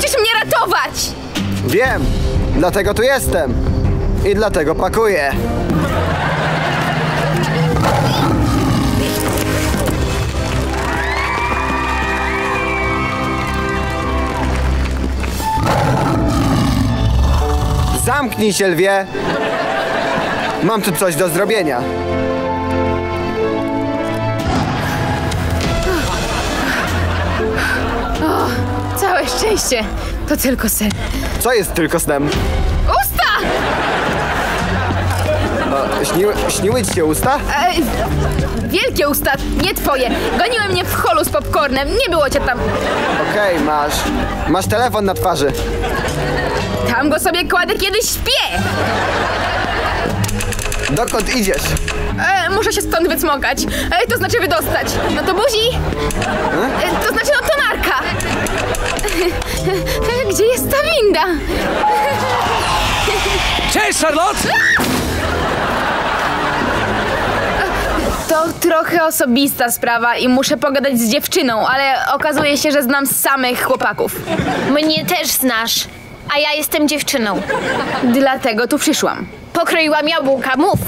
musisz mnie ratować! Wiem, dlatego tu jestem i dlatego pakuję. Zamknij się, lwie! Mam tu coś do zrobienia. O, całe szczęście. To tylko sen. Co jest tylko snem? Usta! Śniły ci się usta? Wielkie usta, nie twoje. Goniły mnie w holu z popcornem. Nie było cię tam. Okej, masz. Masz telefon na twarzy. Tam go sobie kładę, kiedy śpię. Dokąd idziesz? Muszę się stąd wysmokać. To znaczy wydostać. No to buzi. To znaczy no to narka. Gdzie jest ta winda? Cześć, Charlotte! To trochę osobista sprawa i muszę pogadać z dziewczyną, ale okazuje się, że znam samych chłopaków. Mnie też znasz, a ja jestem dziewczyną. Dlatego tu przyszłam. Pokroiłam jabłka, mów!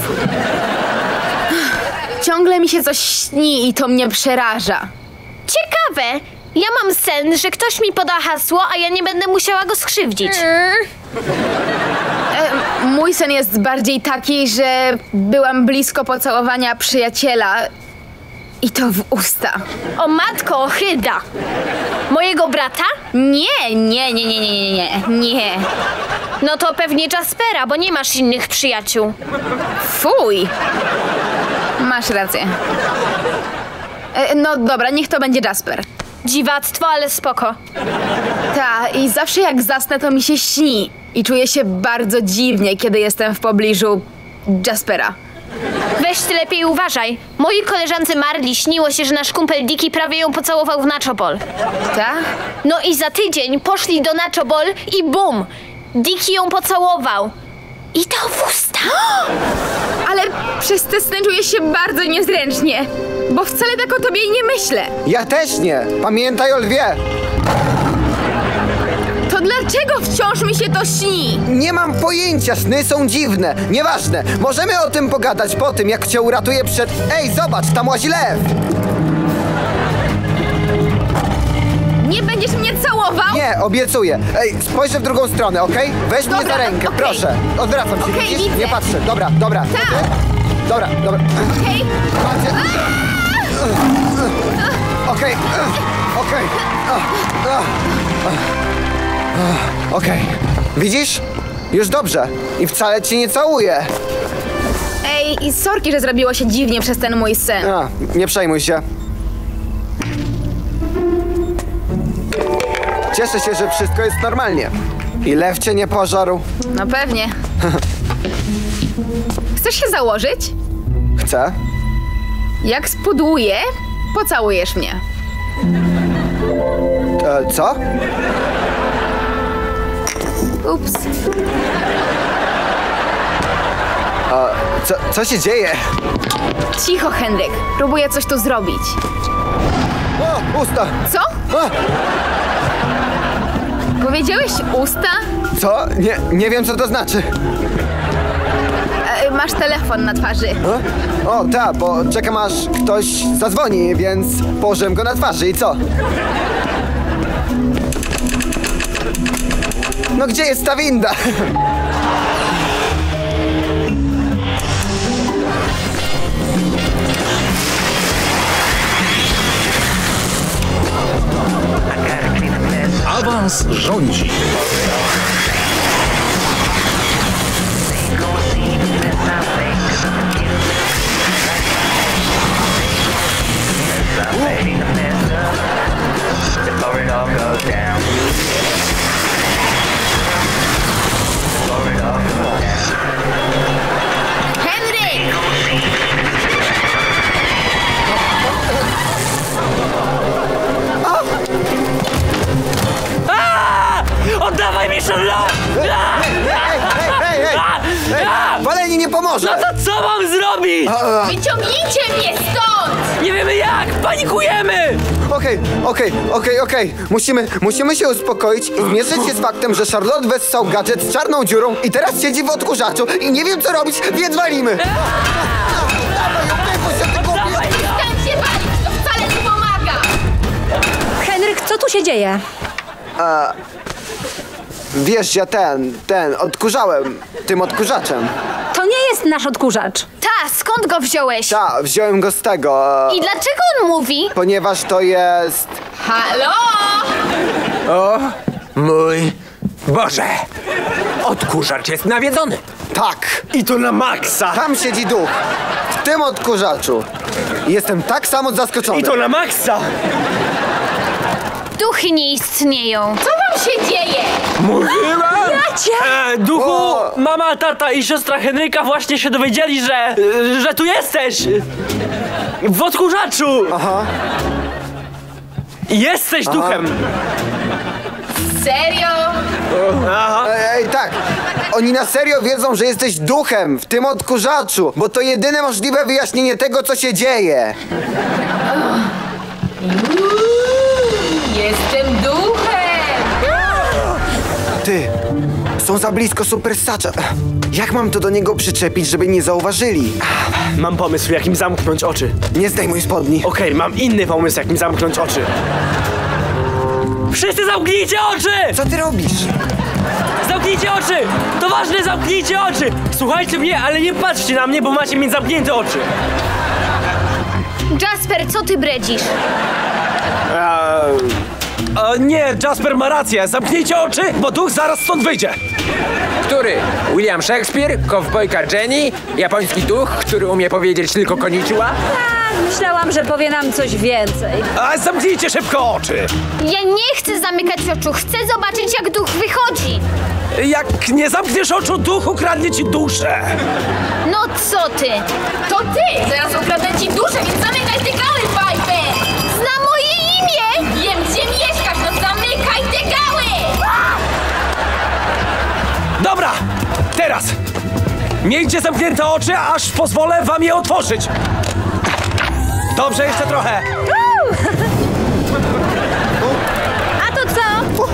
Ciągle mi się coś śni i to mnie przeraża. Ciekawe. Ja mam sen, że ktoś mi poda hasło, a ja nie będę musiała go skrzywdzić. Mój sen jest bardziej taki, że byłam blisko pocałowania przyjaciela i to w usta. O matko, ohyda! Mojego brata? Nie. No to pewnie Jaspera, bo nie masz innych przyjaciół. Fuj! Masz rację. No dobra, niech to będzie Jasper. Dziwactwo, ale spoko. Ta, i zawsze jak zasnę, to mi się śni. I czuję się bardzo dziwnie, kiedy jestem w pobliżu Jaspera. Weź ty lepiej uważaj. Mojej koleżance Marli śniło się, że nasz kumpel Dicky prawie ją pocałował w Nacho Ball. Tak? No i za tydzień poszli do Nacho Ball i bum! Dicky ją pocałował. I to w usta. Ale przez te sny czuję się bardzo niezręcznie, bo wcale tak o tobie nie myślę. Ja też nie. Pamiętaj o lwie. To dlaczego wciąż mi się to śni? Nie mam pojęcia. Sny są dziwne. Nieważne. Możemy o tym pogadać po tym, jak cię uratuję przed... Ej, zobacz, tam łazi lew. Nie będziesz mnie całował? Nie, obiecuję. Ej, spojrzę w drugą stronę, okej? Okay? Weź dobra, mnie za rękę, okay. Proszę. Odwracam się, okay, widzisz? Nie patrzę. Dobra. Tak. Dobra. Okej. Okej. Widzisz? Już dobrze. I wcale cię nie całuję. Ej, i sorki, że zrobiło się dziwnie przez ten mój sen. A, nie przejmuj się. Cieszę się, że wszystko jest normalnie. I lew cię nie pożarł. No pewnie. Chcesz się założyć? Chcę. Jak spudłuję, pocałujesz mnie. Co? Ups. Co się dzieje? Cicho, Henryk. Próbuję coś tu zrobić. O, usta! Co? O! Powiedziałeś usta? Co? Nie wiem, co to znaczy. Masz telefon na twarzy. O, ta, bo czekam, aż ktoś zadzwoni, więc położyłem go na twarzy i co? No gdzie jest ta winda? Awans rządzi. Henryk! Oddawaj mi Charlotte! Ej, waleni nie pomoże! No to co mam zrobić? Wyciągnijcie mnie stąd! Nie wiemy jak! Panikujemy! Okej. Musimy się uspokoić i zmierzyć się z faktem, że Charlotte wessał gadżet z czarną dziurą i teraz siedzi w odkurzaczu i nie wiem co robić, więc walimy! Henryk, co tu się dzieje? Wiesz, ja odkurzałem tym odkurzaczem. To nie jest nasz odkurzacz. Ta, skąd go wziąłeś? Ta, wziąłem go z tego. I dlaczego on mówi? Ponieważ to jest... Halo! O mój Boże! Odkurzacz jest nawiedzony. Tak. I to na maksa. Tam siedzi duch. W tym odkurzaczu. Jestem tak samo zaskoczony. I to na maksa. Duchy nie istnieją. Co wam się dzieje? Mówiłam! Duchu, mama, tata i siostra Henryka właśnie się dowiedzieli, że tu jesteś! W odkurzaczu! Aha. Jesteś duchem! Serio? Aha. Ej, tak! Oni na serio wiedzą, że jesteś duchem w tym odkurzaczu, bo to jedyne możliwe wyjaśnienie tego, co się dzieje. Jestem duchem! Ty, są za blisko supersacza. Jak mam to do niego przyczepić, żeby nie zauważyli? Mam pomysł, jak im zamknąć oczy. Nie zdejmuj spodni. Okej, mam inny pomysł, jak im zamknąć oczy. Wszyscy zamknijcie oczy! Co ty robisz? Zamknijcie oczy! To ważne, zamknijcie oczy! Słuchajcie mnie, ale nie patrzcie na mnie, bo macie mieć zamknięte oczy. Jasper, co ty bredzisz? Nie, Jasper ma rację. Zamknijcie oczy, bo duch zaraz stąd wyjdzie. Który? William Shakespeare, kowbojka Jenny, japoński duch, który umie powiedzieć tylko konnichiwa? A, myślałam, że powie nam coś więcej. Zamknijcie szybko oczy. Ja nie chcę zamykać oczu. Chcę zobaczyć, jak duch wychodzi. Jak nie zamkniesz oczu, duch ukradnie ci duszę. No co ty? To ty! Zaraz ukradnę ci duszę, więc zamykaj te gały, Piper! Znam moje imię! Wiem, gdzie mieszkasz, no zamykaj te gały! Dobra, teraz! Miejcie zamknięte oczy, aż pozwolę wam je otworzyć. Dobrze, jeszcze trochę. A to co?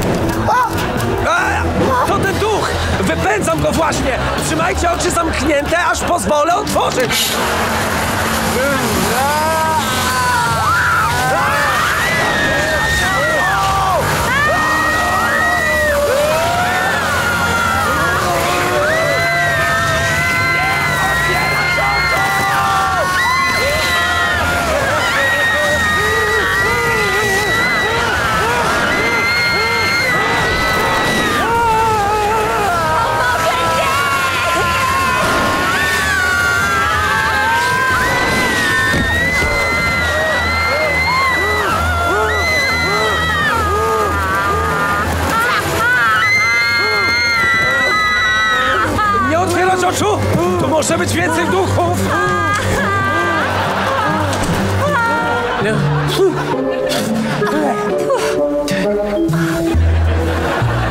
To ten duch! Wypędzam go właśnie! Trzymajcie oczy zamknięte, aż pozwolę otworzyć! Oczu? Tu może być więcej duchów!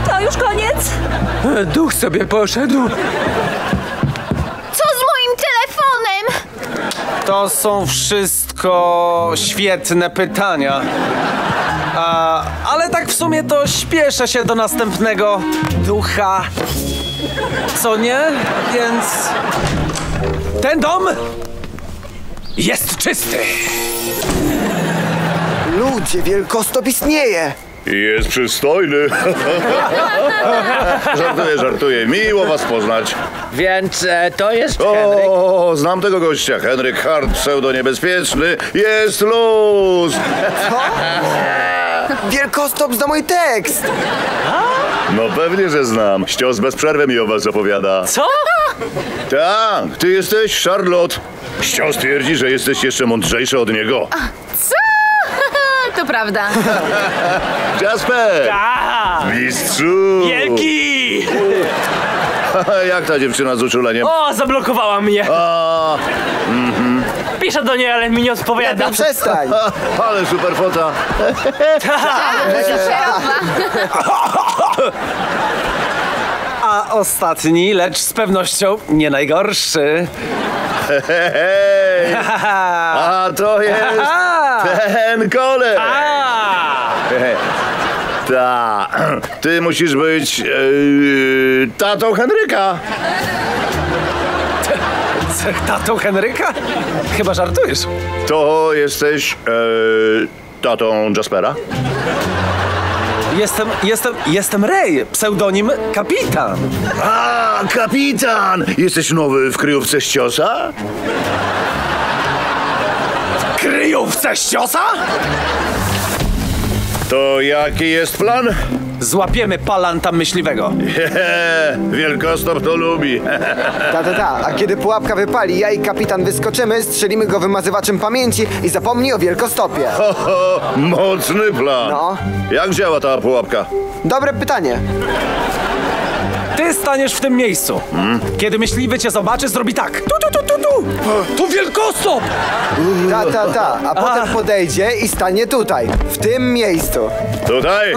To już koniec? Duch sobie poszedł. Co z moim telefonem? To są wszystko świetne pytania. Ale tak w sumie to śpieszę się do następnego ducha. Co nie? Więc... ten dom jest czysty. Ludzie, wielkostop istnieje. Jest przystojny. Żartuję. Miło was poznać. Więc to jest Henryk. O, znam tego gościa. Henryk Hart, pseudo niebezpieczny. Jest luz. Co? Wielkostop zna mój tekst. No pewnie, że znam. Ścios bez przerwy mi o was opowiada. Co? Tak, ty jesteś Charlotte. Ścios twierdzi, że jesteś jeszcze mądrzejszy od niego. A, co? To prawda. Jasper! Ta. Mistrzu! Wielki! Jak ta dziewczyna z uczuleniem? O, zablokowała mnie. Piszę do niej, ale mi nie odpowiada. Ja przestań. Ale super fota. Tak. A ostatni, lecz z pewnością nie najgorszy. Hej! A to jest ten koleś! Ta, ty musisz być tatą Henryka. Tatą Henryka? Chyba żartujesz. To jesteś tatą Jaspera? Jestem Ray, pseudonim Kapitan. A, Kapitan! Jesteś nowy w kryjówce ściosa? W kryjówce ściosa? To jaki jest plan? Złapiemy palanta myśliwego. Wielkostop to lubi. A kiedy pułapka wypali, ja i kapitan wyskoczymy, strzelimy go wymazywaczem pamięci i zapomnij o wielkostopie. Ho, ho, mocny plan. No. Jak działa ta pułapka? Dobre pytanie. Ty staniesz w tym miejscu. Kiedy myśliwy cię zobaczy, zrobi tak. Tu wielkostop! A potem podejdzie i stanie tutaj. W tym miejscu. Tutaj?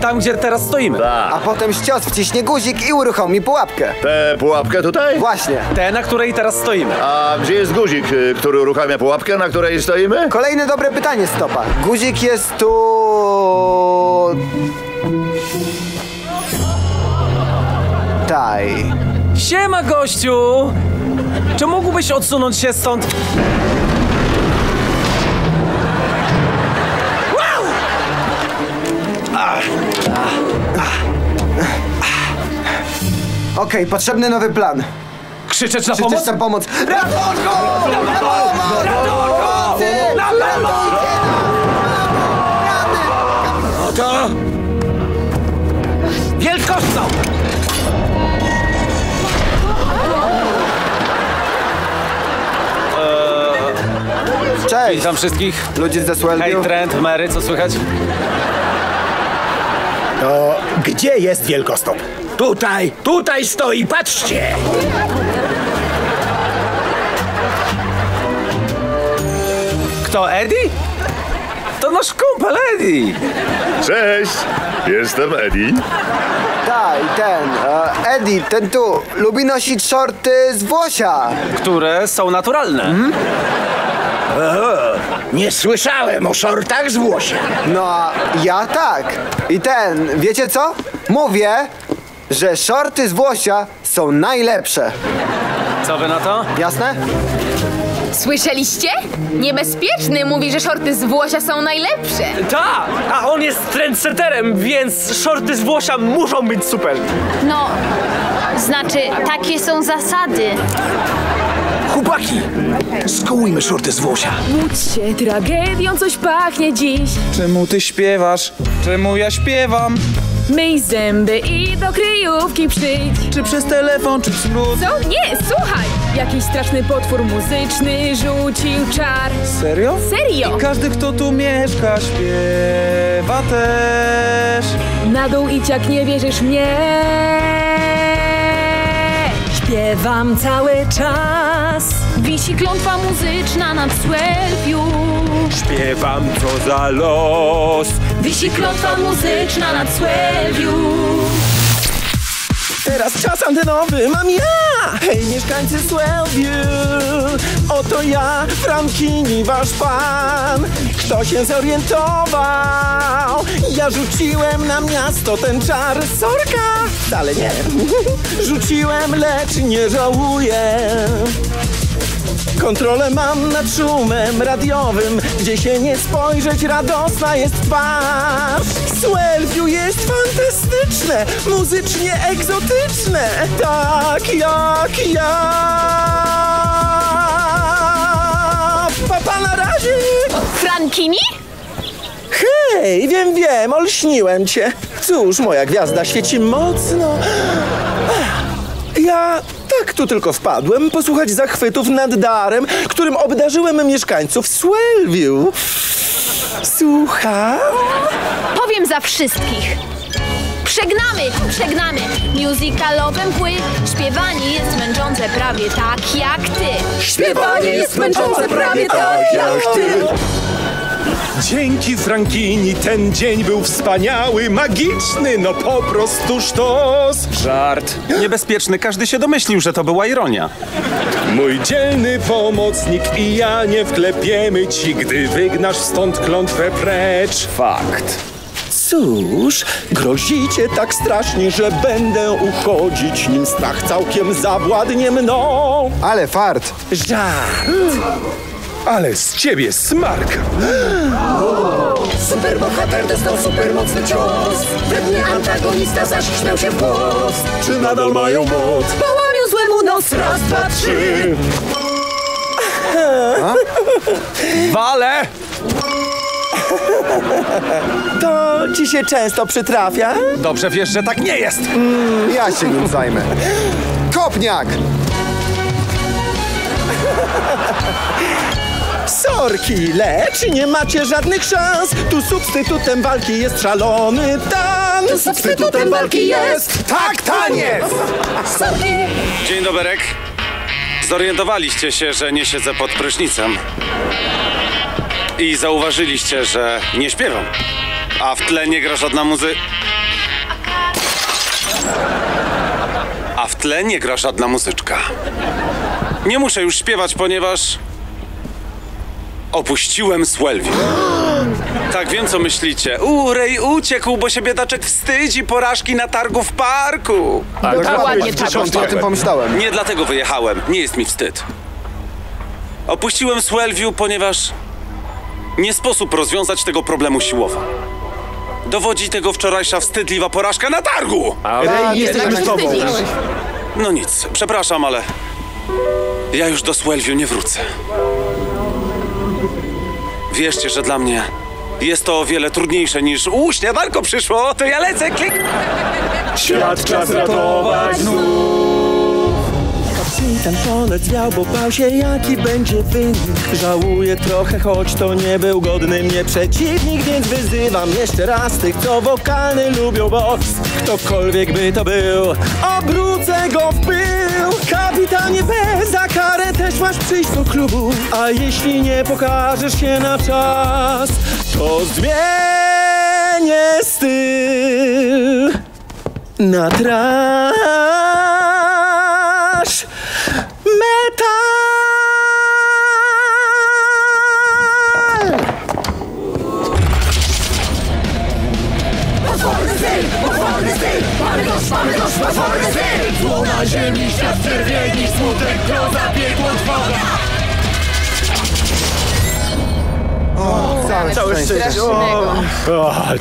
Tam, gdzie teraz stoimy. Ta. A potem ścios wciśnie guzik i uruchomi pułapkę. Tę pułapkę tutaj? Właśnie. Tę, na której teraz stoimy. A gdzie jest guzik, który uruchamia pułapkę, na której stoimy? Kolejne dobre pytanie, Stopa. Guzik jest tu... Taj. Siema, gościu! Czy mógłbyś odsunąć się stąd? Okej, potrzebny nowy plan. Krzyczeć na pomoc? Krzyczeć na pomoc. Ratunku! Oto... wielkostną! Cześć! Witam wszystkich. Ludzie ze Swellview. Hej, Trent, Mary, co słychać? To gdzie jest wielkostop? Tutaj! Tutaj stoi! Patrzcie! Kto? Eddie? To nasz kumpel Eddie! Cześć! Jestem Eddie. Daj, ten. Eddie, ten tu, lubi nosić shorty z włosia. Które są naturalne. Nie słyszałem o shortach z włosia. No, a ja tak. I ten, wiecie co? Mówię, że shorty z włosia są najlepsze. Co wy na to? Jasne? Słyszeliście? Niebezpieczny mówi, że shorty z włosia są najlepsze. Tak, a on jest trendsetterem, więc shorty z włosia muszą być super. No, znaczy, takie są zasady. Chłopaki, skołujmy shorty z włosia. Łudź się tragedią, coś pachnie dziś. Czemu ty śpiewasz? Czemu ja śpiewam? Myj zęby i do kryjówki przyjdź. Czy przez telefon, czy smród? Co? Nie, słuchaj! Jakiś straszny potwór muzyczny rzucił czar. Serio? Serio! I każdy, kto tu mieszka, śpiewa też. Na dół idź, jak nie wierzysz mnie. Śpiewam cały czas. Wisi klątwa muzyczna nad Swellview. Śpiewam, co za los. Wisi klątwa muzyczna nad Swellview. Teraz czas antenowy mam ja! Hej, mieszkańcy Swellview! Oto ja, Frankini, wasz pan! Kto się zorientował? Ja rzuciłem na miasto ten czar. Sorka! Wcale nie. Rzuciłem, lecz nie żałuję. Kontrolę mam nad szumem radiowym, gdzie się nie spojrzeć, radosna jest twarz. Swellview jest fantastyczne, muzycznie egzotyczne, tak jak ja. Papa na razie! Frankini? Hej, wiem, olśniłem cię. Cóż, moja gwiazda świeci mocno. Ja... tak tu tylko wpadłem posłuchać zachwytów nad darem, którym obdarzyłem mieszkańców Swellview. Słucham? Powiem za wszystkich. Przegnamy. Musicalowym pływ. Śpiewanie jest męczące prawie tak jak ty. Śpiewanie jest męczące prawie tak jak ty. Dzięki Frankini ten dzień był wspaniały, magiczny, no po prostu sztos. Żart. Niebezpieczny, każdy się domyślił, że to była ironia. Mój dzielny pomocnik i ja nie wklepiemy ci, gdy wygnasz stąd klątwę precz. Fakt. Cóż, grozicie tak strasznie, że będę uchodzić, nim strach całkiem zawładnie mną. Ale fart. Żart. Ale z ciebie smarka. Superbohater dostał supermocny cios. We mnie antagonista zaścisnął się w głos. Czy nadal mają moc? Połamią złemu nos. Raz, dwa, trzy. Wale! To ci się często przytrafia? Dobrze wiesz, że tak nie jest. Ja się nim zajmę. Kopniak! Sorki, lecz nie macie żadnych szans. Tu substytutem walki jest szalony tan. Tu substytutem walki jest tak taniec. Sorki! Dzień doberek. Zorientowaliście się, że nie siedzę pod prysznicem. I zauważyliście, że nie śpiewam, a w tle nie gra żadna muzyka. A w tle nie gra żadna muzyczka. Nie muszę już śpiewać, ponieważ opuściłem Swellview. Tak, wiem co myślicie. Rej uciekł, bo się biedaczek wstydzi porażki na targu w parku. Dokładnie tak o tym pomyślałem. Nie dlatego wyjechałem, nie jest mi wstyd. Opuściłem Swellview, ponieważ nie sposób rozwiązać tego problemu siłowo. Dowodzi tego wczorajsza wstydliwa porażka na targu! Rej, jesteśmy z tobą. No nic, przepraszam, ale ja już do Swellview nie wrócę. Wierzcie, że dla mnie jest to o wiele trudniejsze niż śniadanko przyszło, to ja lecę, klik! Świat czas ratować znów! Ten polec miał, bo bał się jaki będzie wynik. Żałuję trochę, choć to nie był godny mnie przeciwnik. Więc wyzywam jeszcze raz tych, co wokalny lubią boks. Ktokolwiek by to był, obrócę go w pył. Kapitanie B, za karę też masz przyjść do klubu. A jeśli nie pokażesz się na czas, to zmienię styl na trash metal! Potworny styl! Potworny styl! Mamy gość, potworny styl! Zło na ziemi, świat czerwieni, smutek, groza, piekło, trwoga! Cały szczęście!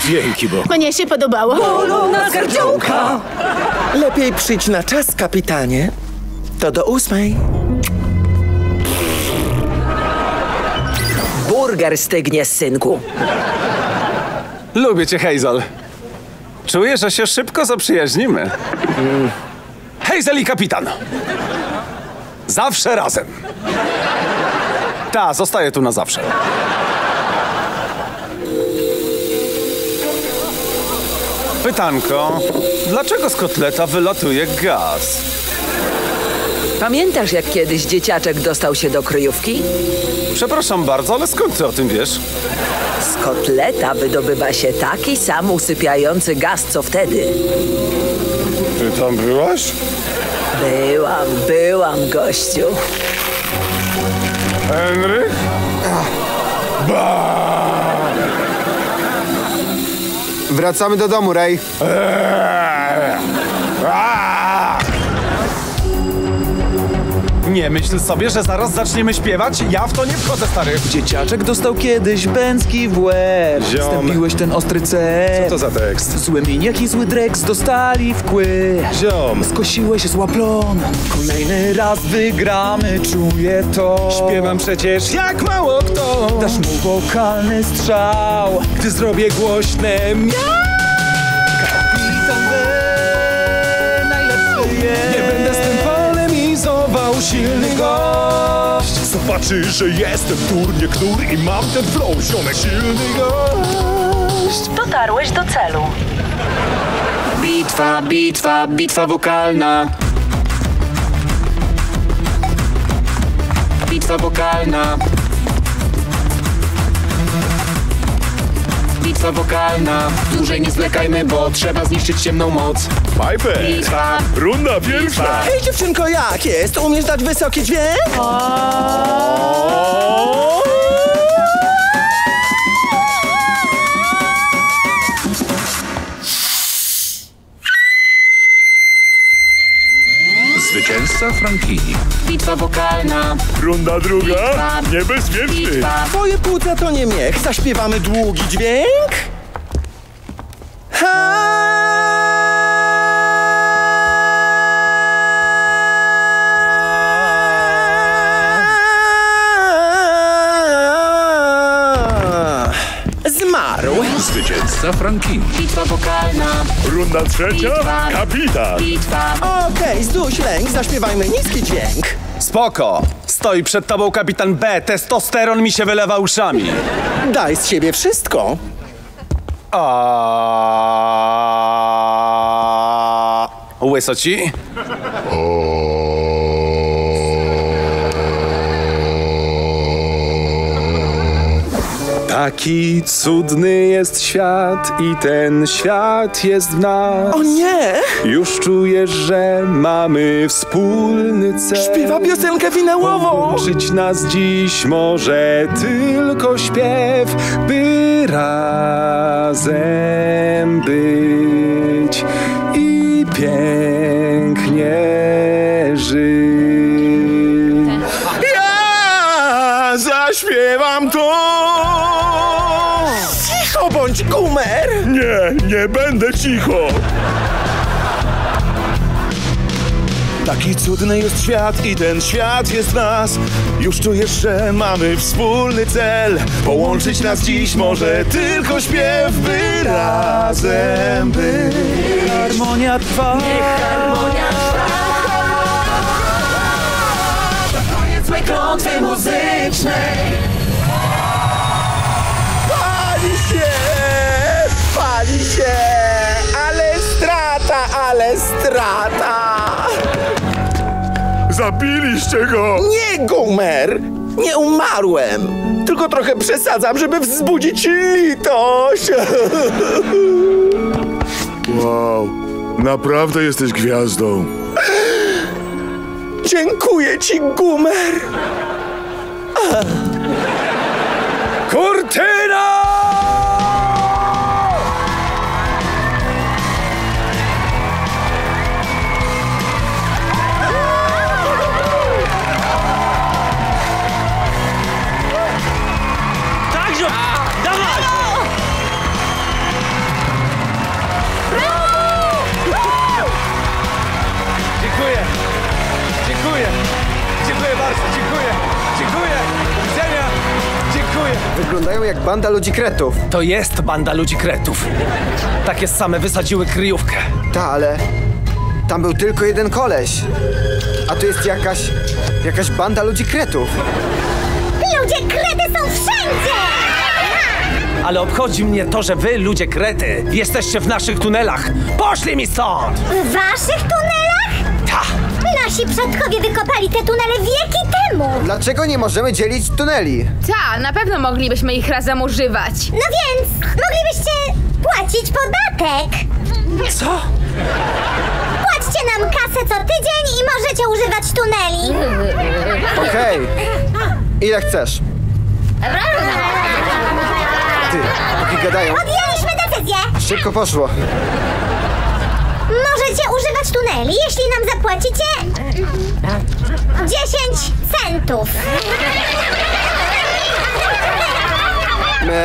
Dzięki, bo... Mnie się podobało! Bolo na gardziołka! Lepiej przyjdź na czas, kapitanie. To do 8. Burger stygnie, synku. Lubię cię, Hazel. Czuję, że się szybko zaprzyjaźnimy. Hazel i kapitan. Zawsze razem. Ta, zostaję tu na zawsze. Pytanko, dlaczego z kotleta wylatuje gaz? Pamiętasz, jak kiedyś dzieciaczek dostał się do kryjówki? Przepraszam bardzo, ale skąd ty o tym wiesz? Z kotleta wydobywa się taki sam usypiający gaz, co wtedy. Ty tam byłaś? Byłam, gościu. Henryk? Wracamy do domu, Rej. Nie myśl sobie, że zaraz zaczniemy śpiewać. Ja w to nie wchodzę, stary. Dzieciaczek dostał kiedyś bęcki w łeb. Wstępiłeś ten ostry cep. Co to za tekst? Zły miniak i zły dreks dostali w kły. Ziom. Skosiłeś się złaplon. Kolejny raz wygramy, czuję to. Śpiewam przecież jak mało kto. Dasz mu wokalny strzał, gdy zrobię głośne miau. Kapitan B, najlepszy jest. Nie będę z tym polemizował, silny gość. Zobaczy, że jestem turnie knur i mam ten flow, ziomek. Silny gość. Dotarłeś do celu. Bitwa, bitwa, bitwa wokalna. Bitwa wokalna. bitwa wokalna. Dłużej nie zwlekajmy, bo trzeba zniszczyć ciemną moc. Piper! Bitwa! Runda pierwsza! Bitwa. Hej dziewczynko, jak jest? Umiesz dać wysoki dźwięk? Zwycięzca Frankini. Bitwa wokalna. Runda druga. Bitwa. Niebezpieczny. Bitwa. Twoje płuca to nie miech. Zaśpiewamy długi dźwięk. Zmarł. Zwycięzca Frankini. Bitwa wokalna. Runda trzecia. Bitwa. Kapitan. Bitwa. Okej, zduś lęk, zaśpiewajmy niski dźwięk. Spoko. Stoi przed tobą kapitan B. Testosteron mi się wylewa uszami. Daj z siebie wszystko. Łyso ci? Taki cudny jest świat i ten świat jest w nas. O nie! Już czujesz, że mamy wspólny cel. Śpiewa piosenkę finałową. Połączyć nas dziś może tylko śpiew, by razem być i pięknie żyć. Ja zaśpiewam to! Bądź Goomer! Nie, nie będę cicho! Taki cudny jest świat i ten świat jest w nas. Już czujesz, że mamy wspólny cel. Połączyć nas dziś może tylko śpiew, by razem być. Harmonia trwa! Niech harmonia trwa! To koniec złej klątwy muzycznej! Pali się! Ale strata, ale strata! Zabiliście go! Nie, Goomer! Nie umarłem! Tylko trochę przesadzam, żeby wzbudzić litość! Wow, naprawdę jesteś gwiazdą! Dziękuję ci, Goomer! Kurtyna! Wyglądają jak banda ludzi kretów. To jest banda ludzi kretów. Takie same wysadziły kryjówkę. Ta, ale tam był tylko jeden koleś. A tu jest jakaś banda ludzi kretów. Ludzie krety są wszędzie! Ale obchodzi mnie to, że wy, ludzie krety, jesteście w naszych tunelach. Poszli mi stąd! W waszych tunelach? Ta. Nasi przodkowie wykopali te tunele wieki temu! Dlaczego nie możemy dzielić tuneli? Ta, na pewno moglibyśmy ich razem używać. No więc, moglibyście płacić podatek! Co? Płaćcie nam kasę co tydzień i możecie używać tuneli! Okej, ile chcesz? Ty, jak gadają? Podjęliśmy decyzję! Szybko poszło. Możecie używać tuneli, jeśli nam zapłacicie 10 centów. My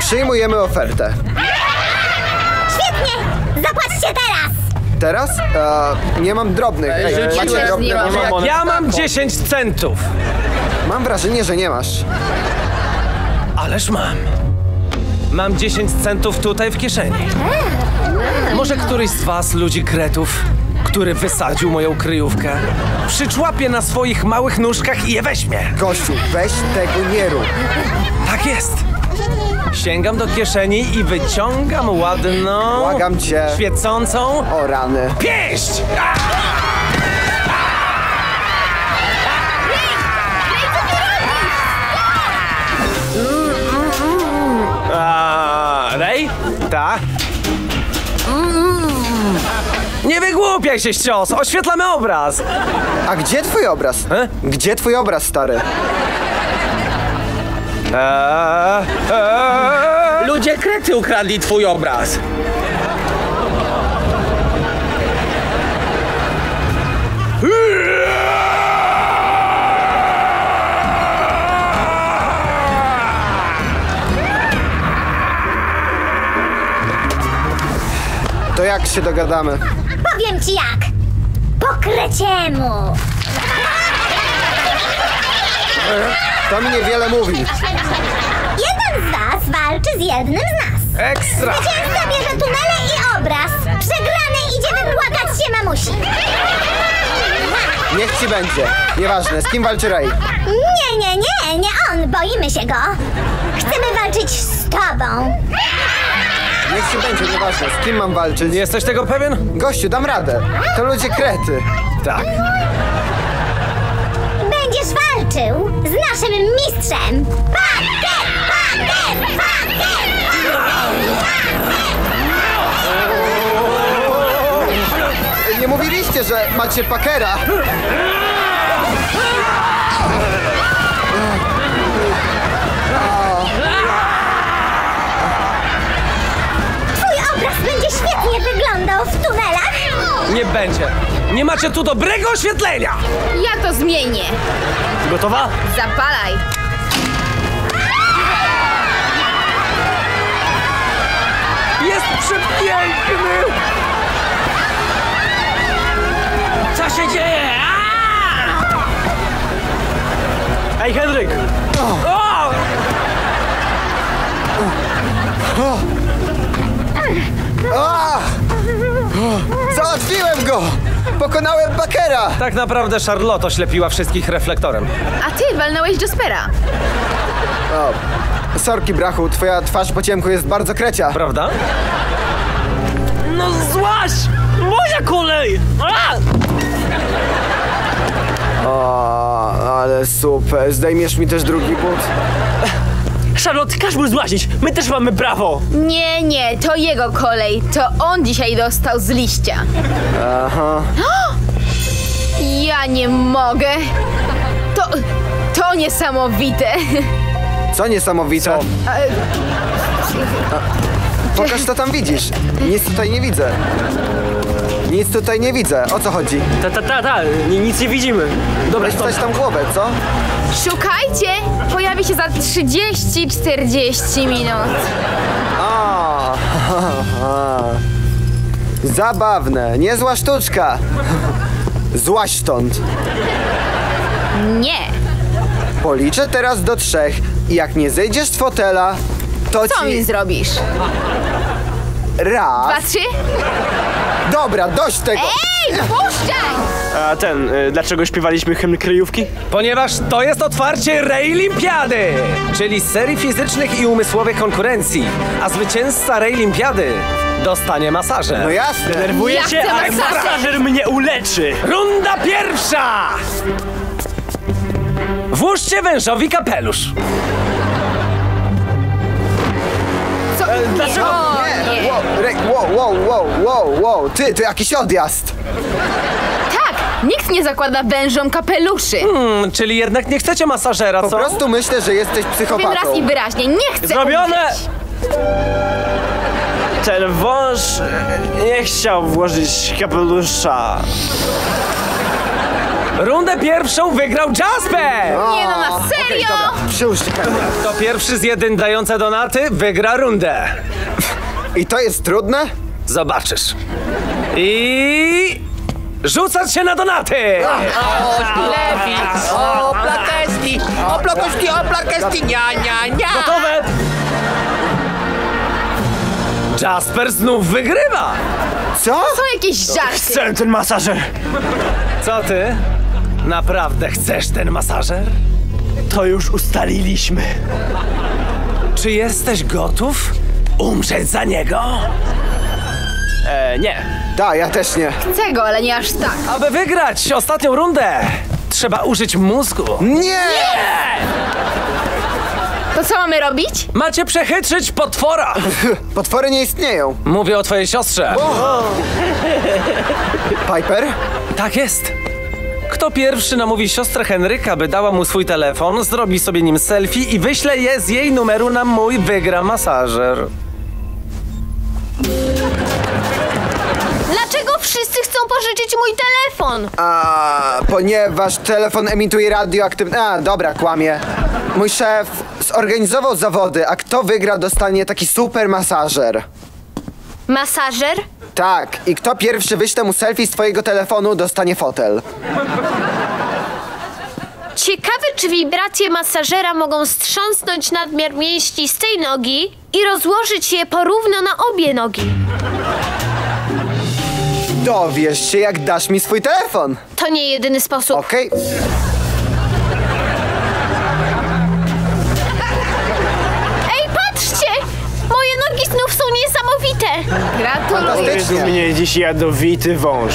przyjmujemy ofertę. Świetnie! Zapłaćcie teraz! Teraz? Nie mam drobnych. Macie drobne? Ja mam 10 centów. Mam wrażenie, że nie masz. Ależ mam. Mam 10 centów tutaj w kieszeni. Może któryś z was, ludzi kretów, który wysadził moją kryjówkę, przyczłapie na swoich małych nóżkach i je weźmie. Gościu, weź tego nie rób. Tak jest. Sięgam do kieszeni i wyciągam ładną... Błagam cię. Świecącą... O rany. Pięść! Ta? Nie wygłupiaj się, ścios! Oświetlamy obraz! A gdzie twój obraz? Gdzie twój obraz, stary? Ludzie krety ukradli twój obraz! To jak się dogadamy? Powiem ci jak! Po kreciemu! To mi niewiele mówi. Jeden z was walczy z jednym z nas. Ekstra! Zwycięzca bierze tunele i obraz. Przegrany idzie wypłakać się mamusi. Niech ci będzie. Nieważne, z kim walczy Ray? Nie on. Boimy się go. Chcemy walczyć z tobą. Niech się będzie, nieważne, z kim mam walczyć. Nie jesteś tego pewien? Gościu, dam radę. To ludzie krety. Tak. Będziesz walczył z naszym mistrzem. Paker! Paker! Paker! Nie mówiliście, że macie Pakera? Świetnie wyglądał w tunelach. Nie będzie. Nie macie tu dobrego oświetlenia. Ja to zmienię. Gotowa? Zapalaj. Jest przepiękny. Co się dzieje? Ej, Henryk. O! Załatwiłem go! Pokonałem Pakera! Tak naprawdę Charlotte oślepiła wszystkich reflektorem. A ty walnąłeś Jaspera. Sorki, brachu, twoja twarz po ciemku jest bardzo krecia. Prawda? No złaś! Moja kolej! Ale super. Zdejmiesz mi też drugi but? Charlotte, każ mu złazić! My też mamy prawo! Nie, to jego kolej. To on dzisiaj dostał z liścia. Aha. Ja nie mogę! To niesamowite! Co niesamowite? Co? Pokaż, co tam widzisz. Nic tutaj nie widzę. Nic tutaj nie widzę. O co chodzi? Nic nie widzimy. Dobra, stąd. Coś tam głowę, co? Szukajcie! Pojawi się za 30-40 minut. Zabawne. Niezła sztuczka. Złaź stąd. Nie. Policzę teraz do 3 i jak nie zejdziesz z fotela, to co mi zrobisz? Raz. 2, 3. Dobra, dość tego! Ej, puszczaj! A dlaczego śpiewaliśmy hymn kryjówki? Ponieważ to jest otwarcie Rejlimpiady, czyli serii fizycznych i umysłowych konkurencji, a zwycięzca Rejlimpiady dostanie masażer. No jasne. Denerwuję się, ale masażer mnie uleczy. Runda pierwsza! Włóżcie wężowi kapelusz. Dlaczego? Nie. Wow, ty, to jakiś odjazd! Tak, nikt nie zakłada wężom kapeluszy. Czyli jednak nie chcecie masażera, co? Po prostu myślę, że jesteś psychopatą. Powiem raz i wyraźnie, nie chcę. Zrobione! Ten wąż nie chciał włożyć kapelusza. Rundę pierwszą wygrał Jasper! Nie no, na serio! Okay, to pierwszy z jeden dające donaty wygra rundę. I to jest trudne? Zobaczysz. I... rzucać się na donaty! O, plakeski, nia! Gotowe! Jasper znów wygrywa! Co? To są jakieś żarty! Chcę ten masażer! Co ty? Naprawdę chcesz ten masażer? To już ustaliliśmy. Czy jesteś gotów umrzeć za niego? Nie. Ja też nie. Chcę go, ale nie aż tak. Aby wygrać ostatnią rundę, trzeba użyć mózgu. Nie! To co mamy robić? Macie przechytrzyć potwora! Potwory nie istnieją. Mówię o twojej siostrze. Wow. Piper? Tak jest. Kto pierwszy namówi siostrę Henryka, by dała mu swój telefon, zrobi sobie nim selfie i wyśle je z jej numeru na mój, wygra masażer. Dlaczego wszyscy chcą pożyczyć mój telefon? A, ponieważ telefon emituje radioaktywne... A, dobra, kłamie. Mój szef zorganizował zawody, a kto wygra, dostanie taki super masażer. Masażer? Tak, i kto pierwszy wyśle mu selfie z twojego telefonu, dostanie fotel. Ciekawe, czy wibracje masażera mogą strząsnąć nadmiar mięśni z tej nogi i rozłożyć je porówno na obie nogi. Dowiesz się, jak dasz mi swój telefon. To nie jedyny sposób. Okej. Ej, patrzcie! Moje nogi znów są niesamowite. Gratuluję. Jest u mnie dziś jadowity wąż.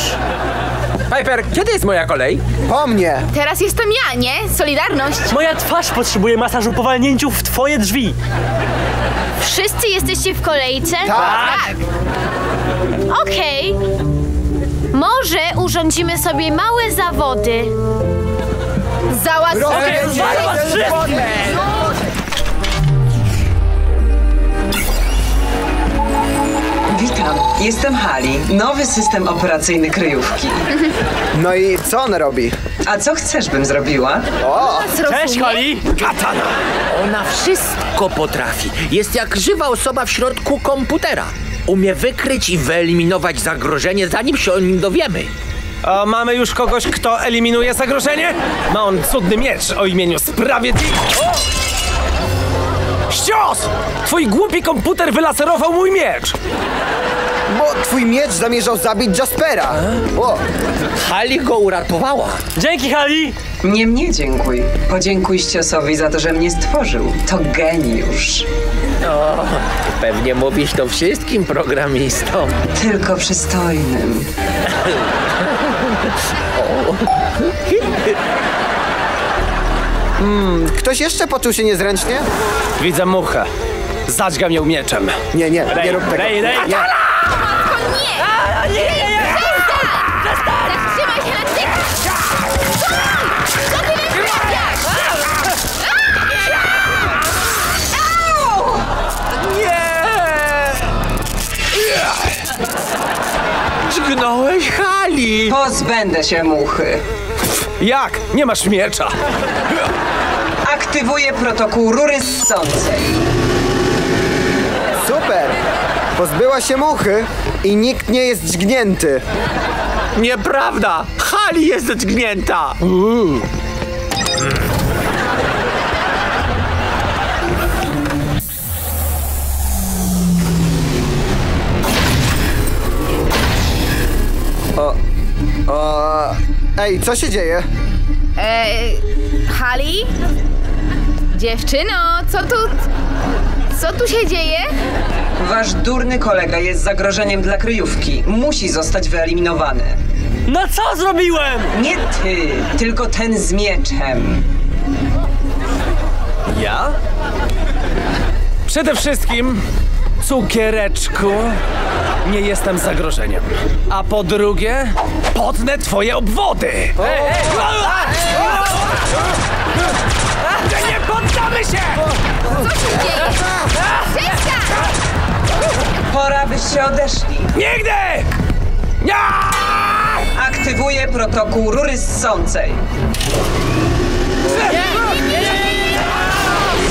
Piper, kiedy jest moja kolej? Po mnie. Teraz jestem ja, nie? Solidarność. Moja twarz potrzebuje masażu po walnięciu w twoje drzwi. Wszyscy jesteście w kolejce? Tak. Okej. Może urządzimy sobie małe zawody. Załatwimy. Witam, jestem Hali, nowy system operacyjny kryjówki. No i co on robi? A co chcesz, bym zrobiła? O! Cześć, Hali! Katana! Ona wszystko potrafi. Jest jak żywa osoba w środku komputera. Umie wykryć i wyeliminować zagrożenie, zanim się o nim dowiemy. A mamy już kogoś, kto eliminuje zagrożenie? Ma on cudny miecz o imieniu Sprawiedliwość. Ścios! Twój głupi komputer wylaserował mój miecz! Bo twój miecz zamierzał zabić Jaspera. Hali go uratowała. Dzięki, Hali! Niemniej dziękuj. Podziękuj ściosowi za to, że mnie stworzył. To geniusz. O, pewnie mówisz to wszystkim programistom. Tylko przystojnym. Ktoś jeszcze poczuł się niezręcznie? Widzę muchę. Zadźgam ją mieczem. Nie rób tego. Nie! Przestań! Zatrzymaj się na tych! Co ty mnie zrobiasz? Nie! Zgnąłeś Hali! Pozbędę się muchy. Jak? Nie masz miecza. Aktywuję protokół rury ssącej. Super! Pozbyła się muchy i nikt nie jest dźgnięty. Nieprawda! Hali jest dźgnięta! Ej, co się dzieje? Hali? Dziewczyno, co tu się dzieje? Wasz durny kolega jest zagrożeniem dla kryjówki. Musi zostać wyeliminowany. No co zrobiłem? Nie ty, tylko ten z mieczem. Ja? Przede wszystkim, cukiereczku, nie jestem zagrożeniem. A po drugie, potnę twoje obwody. Nie poddamy się! Co się dzieje? Przestań! Pora, byście odeszli. Nigdy! Nie! Aktywuję protokół rury ssącej.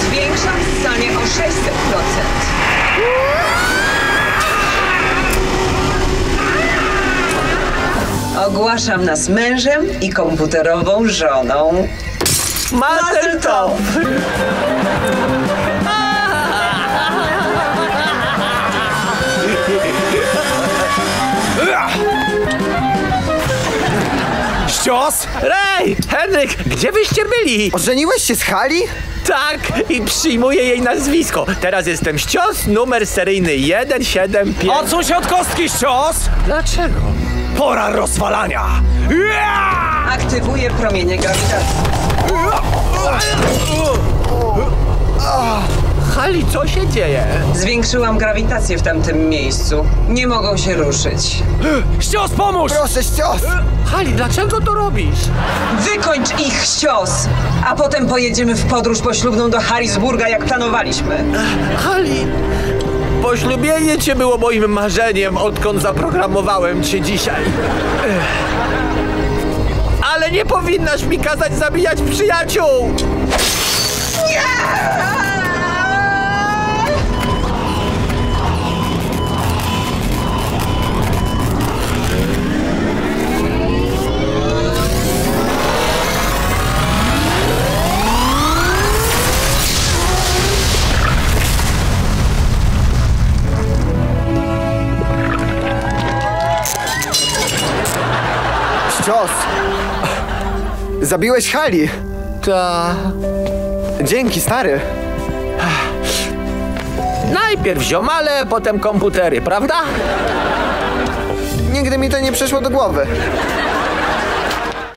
Zwiększam ssanie o 600%. Ogłaszam nas mężem i komputerową żoną. Mazel tov! Ścios! Rej! Henryk, gdzie wyście byli? Ożeniłeś się z Hali? Tak, i przyjmuję jej nazwisko. Teraz jestem ścios, numer seryjny 175. Odsuń się od kostki, ścios! Dlaczego? Pora rozwalania! Aktywuję promienie grawitacji. Hali, co się dzieje? Zwiększyłam grawitację w tamtym miejscu. Nie mogą się ruszyć. Ścios, pomóż! Proszę, ścios! Hali, dlaczego to robisz? Wykończ ich, ścios! A potem pojedziemy w podróż poślubną do Harrisburga, jak planowaliśmy. Hali... Poślubienie cię było moim marzeniem, odkąd zaprogramowałem cię dzisiaj. Ale nie powinnaś mi kazać zabijać przyjaciół! Nie! Cios! Zabiłeś Hali! Ta... Dzięki, stary! Najpierw ziomale, potem komputery, prawda? Nigdy mi to nie przyszło do głowy.